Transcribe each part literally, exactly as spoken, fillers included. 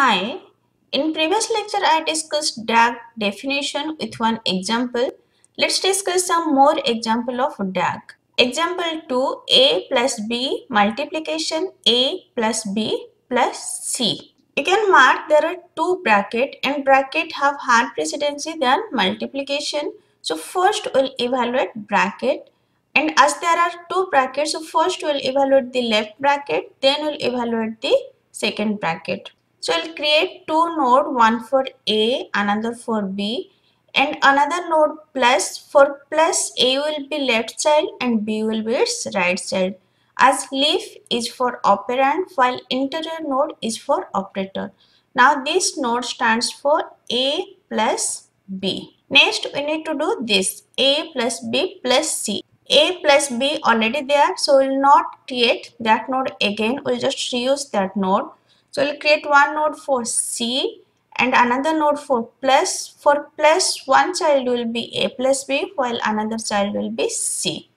Hi, in previous lecture I discussed D A G definition with one example. Let's discuss some more example of D A G. Example two, A plus B multiplication A plus B plus C. You can mark there are two bracket and bracket have higher precedence than multiplication. So first we'll evaluate bracket. And as there are two brackets, so first we'll evaluate the left bracket, then we'll evaluate the second bracket. So I'll create two node, one for A, another for B, and another node plus. For plus, A will be left side and B will be its right side. As leaf is for operand, while interior node is for operator. Now this node stands for A plus B. Next we need to do this, A plus B plus C. A plus B already there, so we'll not create that node again, we'll just reuse that node. So we'll create one node for C and another node for plus. For plus, one child will be A plus B while another child will be C.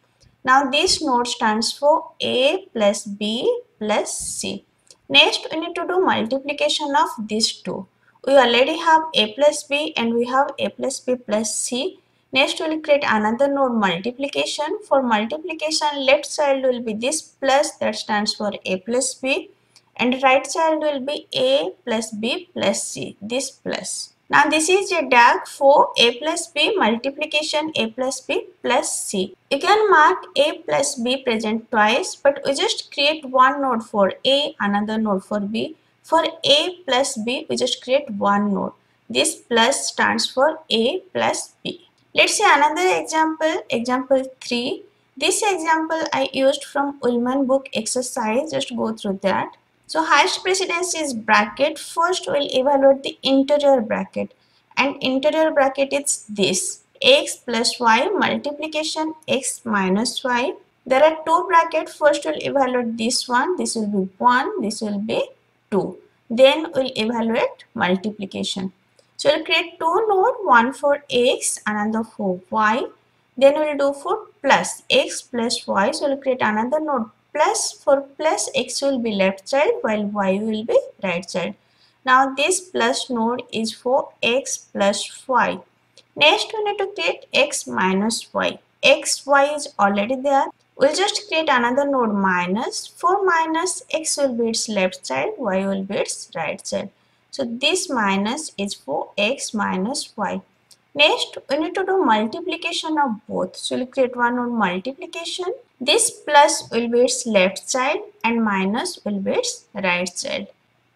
Now this node stands for A plus B plus C. Next we need to do multiplication of these two. We already have A plus B and we have A plus B plus C. Next we will create another node multiplication. For multiplication, left child will be this plus, that stands for A plus B. And right child will be A plus B plus C, this plus. Now this is a D A G for A plus B multiplication A plus B plus C. You can mark A plus B present twice, but we just create one node for A, another node for B. For A plus B, we just create one node. This plus stands for A plus B. Let's see another example, example three. This example I used from Ullman book exercise, just go through that. So highest precedence is bracket. First we'll evaluate the interior bracket, and interior bracket is this, X plus Y multiplication X minus Y. There are two brackets, first we'll evaluate this one, this will be one, this will be two. Then we'll evaluate multiplication. So we'll create two node, one for X, another for Y. Then we'll do for plus, X plus Y, so we'll create another node plus. For plus, X will be left side while Y will be right side. Now this plus node is for X plus Y. Next we need to create X minus Y. X, Y is already there. We'll just create another node minus. For minus, X will be its left side, Y will be its right side. So this minus is for X minus Y. Next we need to do multiplication of both. So we'll create one node multiplication. This plus will be its left side and minus will be its right side.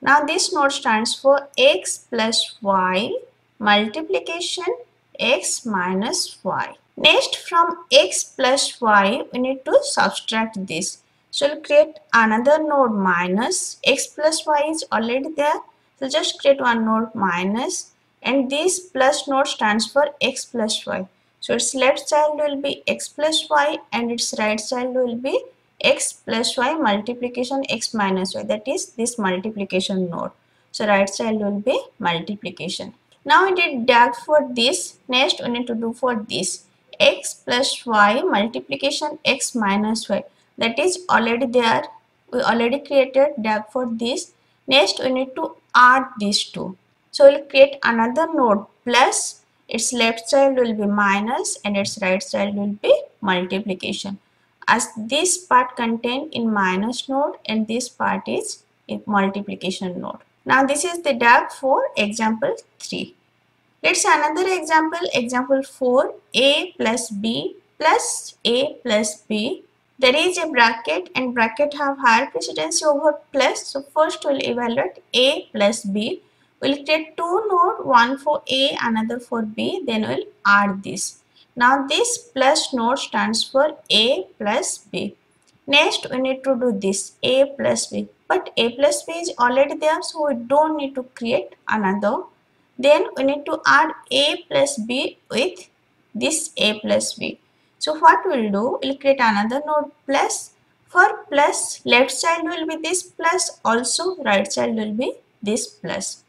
Now this node stands for X plus Y multiplication X minus Y. Next from X plus Y we need to subtract this. So we'll create another node minus. X plus Y is already there. So just create one node minus. And this plus node stands for X plus Y. So its left side will be X plus Y and its right side will be X plus Y multiplication X minus Y. That is this multiplication node. So right side will be multiplication. Now we did D A G for this. Next we need to do for this. X plus Y multiplication X minus Y. That is already there. We already created D A G for this. Next we need to add these two. So we'll create another node plus, its left side will be minus and its right side will be multiplication. As this part contained in minus node and this part is in multiplication node. Now this is the D A G for example three. Let's see another example, example four, A plus B plus A plus B. There is a bracket and bracket have higher precedence over plus. So first we'll evaluate A plus B. We'll create two node, one for A, another for B, then we'll add this. Now this plus node stands for A plus B. Next we need to do this, A plus B. But A plus B is already there, so we don't need to create another. Then we need to add A plus B with this A plus B. So what we'll do, we'll create another node plus. For plus, left side will be this plus, also right side will be this plus.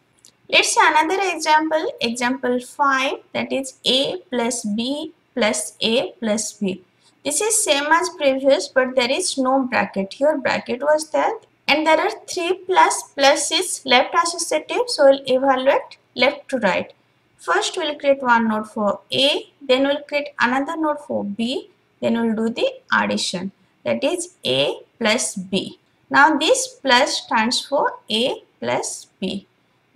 Let's see another example, example five, that is A plus B plus A plus B. This is same as previous, but there is no bracket. Here bracket was there, and there are three plus plus is left associative, so we'll evaluate left to right. First we'll create one node for A, then we'll create another node for B, then we'll do the addition, that is A plus B. Now this plus stands for A plus B.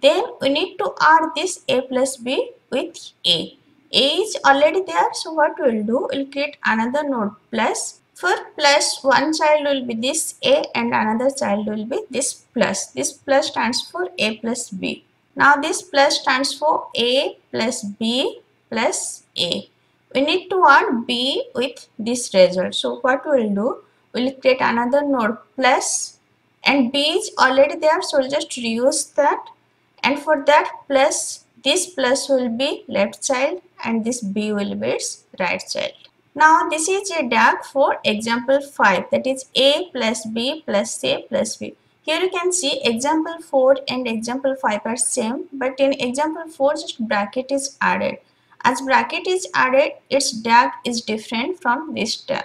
Then we need to add this A plus B with A. A is already there, so what we will do, we will create another node plus. For plus, one child will be this A and another child will be this plus. This plus stands for A plus B. Now this plus stands for A plus B plus A. We need to add B with this result. So what we will do, we will create another node plus, and B is already there, so we will just reuse that. And for that plus, this plus will be left child and this B will be its right child. Now this is a D A G for example five, that is A plus B plus A plus B. Here you can see example four and example five are same, but in example four just bracket is added. As bracket is added, its D A G is different from this D A G.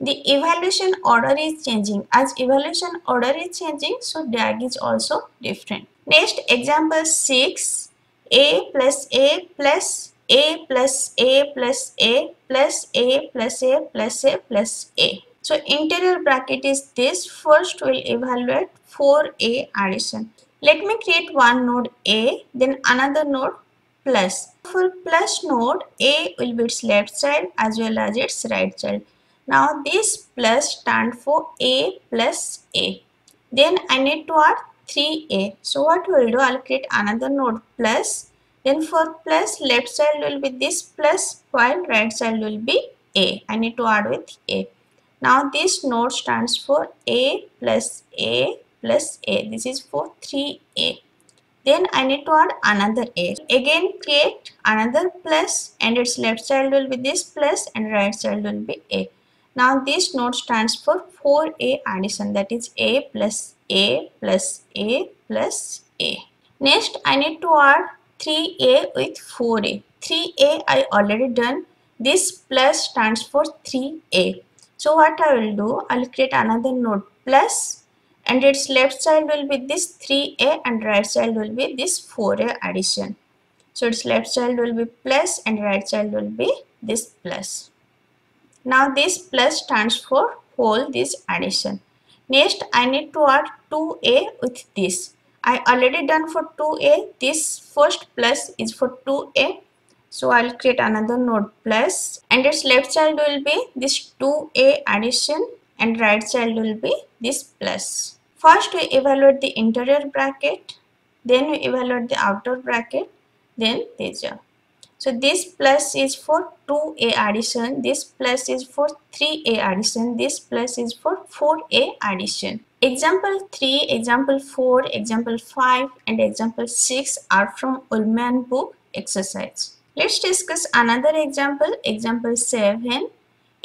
The evaluation order is changing. As evaluation order is changing, so D A G is also different. Next example six, A plus A plus A plus A plus A plus A plus A plus A plus A. So interior bracket is this. First we'll evaluate four A addition. Let me create one node A, then another node plus. For plus node, A will be its left child as well as its right child. Now this plus stands for A plus A. Then I need to add three A. So what we'll do, I'll create another node plus. Then for plus, left child will be this plus while right child will be A. I need to add with A. Now this node stands for A plus A plus A. This is for three A. Then I need to add another A. Again create another plus, and its left child will be this plus and right child will be A. Now this node stands for four A addition, that is A plus A plus A plus A. Next I need to add three A with four A. three A I already done. This plus stands for three A. So what I will do, I will create another node plus, and its left child will be this three A and right child will be this four A addition. So its left child will be plus and right child will be this plus. Now this plus stands for whole this addition. Next I need to add two A with this. I already done for two A. This first plus is for two A. So I will create another node plus, and its left child will be this two A addition and right child will be this plus. First we evaluate the interior bracket, then we evaluate the outer bracket, then these are. So this plus is for two A addition, this plus is for three A addition, this plus is for four A addition. Example three, example four, example five and example six are from Ullman book exercise. Let's discuss another example, example seven,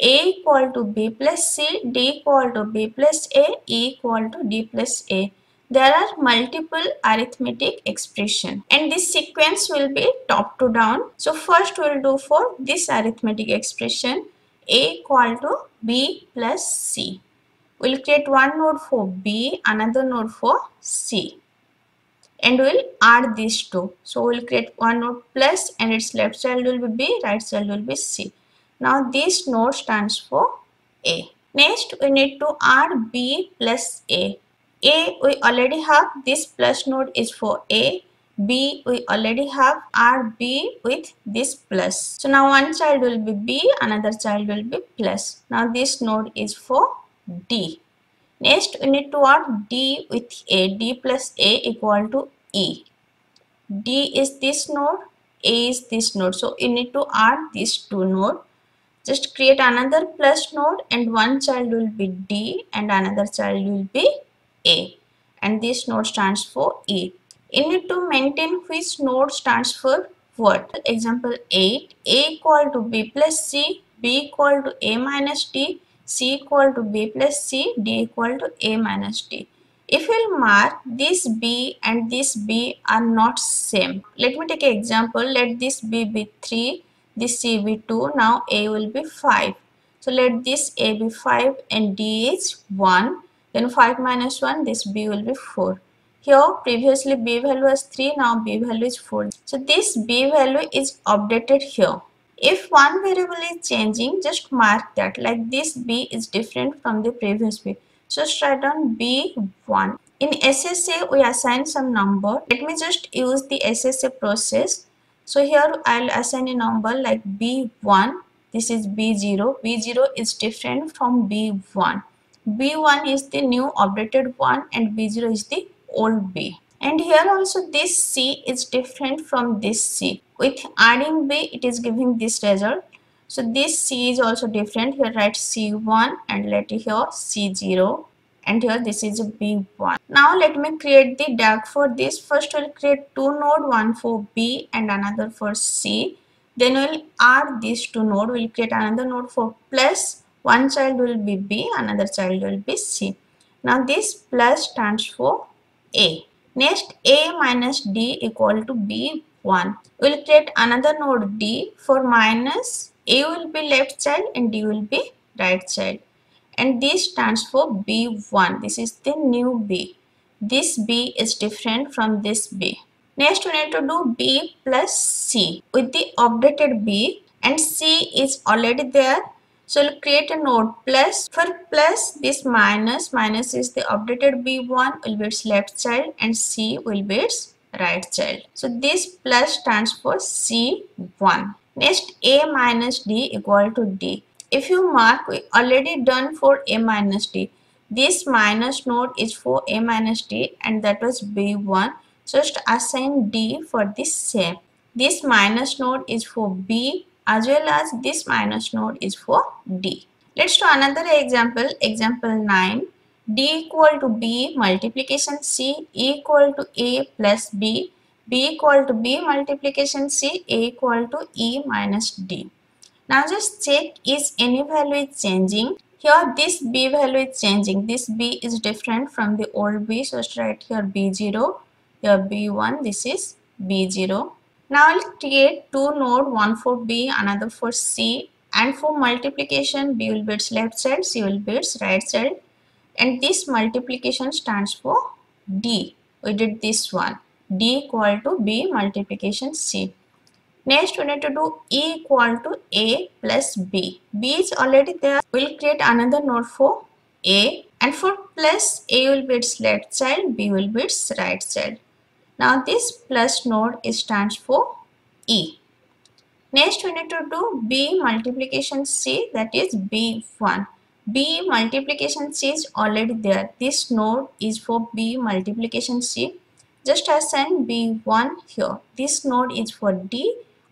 A equal to B plus C, D equal to B plus A, E equal to D plus A. There are multiple arithmetic expression, and this sequence will be top to down. So first we will do for this arithmetic expression, A equal to B plus C. We will create one node for B, another node for C. And we will add these two. So we will create one node plus, and its left child will be B, right child will be C. Now this node stands for A. Next we need to add B plus A. A we already have, this plus node is for A. B we already have, add B with this plus. So now one child will be B, another child will be plus. Now this node is for D. Next we need to add D with A, D plus A equal to E. D is this node, A is this node. So you need to add these two nodes. Just create another plus node, and one child will be D and another child will be A. And this node stands for E. You need to maintain which node stands for what. Example eight, A equal to B plus C, B equal to A minus D, C equal to B plus C, D equal to A minus D. If we will mark this B and this B are not same. Let me take an example. Let this B be three, this C be two, now A will be five. So let this A be five and D is one. Then five minus one, this b will be four. Here previously b value was three, now b value is four. So this b value is updated here. If one variable is changing, just mark that, like this b is different from the previous b. So just write down b one. In S S A we assign some number. Let me just use the S S A process. So here I'll assign a number like b one. This is b zero. b zero is different from b one. b one is the new updated one and b zero is the old b. And here also this c is different from this c. With adding b it is giving this result. So this c is also different. Here write c one and let here c zero, and here this is b one. Now let me create the D A G for this. First we'll create two node, one for b and another for c. Then we'll add these two node. We'll create another node for plus. One child will be b, another child will be c. Now this plus stands for a. Next a minus d equal to b one. We'll create another node d for minus. A will be left child and d will be right child. And this stands for b one. This is the new b. This b is different from this b. Next we need to do b plus c with the updated b, and c is already there. So we'll create a node plus. For plus this minus, minus is the updated b one will be its left child and c will be its right child. So this plus stands for c one. Next a minus d equal to d. If you mark, we already done for a minus d. This minus node is for a minus d and that was b one. So just assign d for this same. This minus node is for b as well as this minus node is for d. Let's do another example. Example nine. D equal to b multiplication c equal to a plus b. b equal to b multiplication c, a equal to e minus d. Now just check is any value is changing. Here this b value is changing. This b is different from the old b. So just write here b zero. Here b one, this is b zero. Now I'll create two node, one for b, another for c, and for multiplication b will be its left side, c will be its right side, and this multiplication stands for d. We did this one, d equal to b multiplication c. Next we need to do e equal to a plus b. b is already there. We'll create another node for a, and for plus a will be its left side, b will be its right side. Now this plus node is stands for e. Next we need to do b multiplication c, that is b one. b multiplication c is already there. This node is for b multiplication c. Just assign b one here. This node is for d.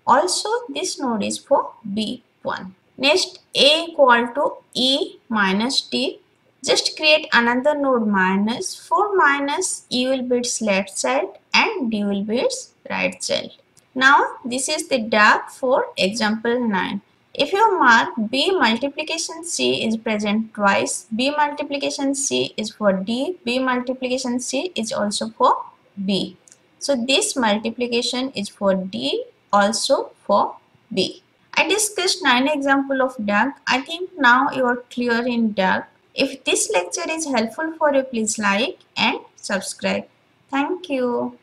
Also this node is for b one. Next a equal to e minus d. Just create another node minus. For minus e will be its left side and d will be its right side. Now this is the D A G for example nine. If you mark b multiplication c is present twice. b multiplication c is for d. b multiplication c is also for b. So this multiplication is for d, also for b. I discussed nine examples of D A G. I think now you are clear in D A G. If this lecture is helpful for you, please like and subscribe. Thank you.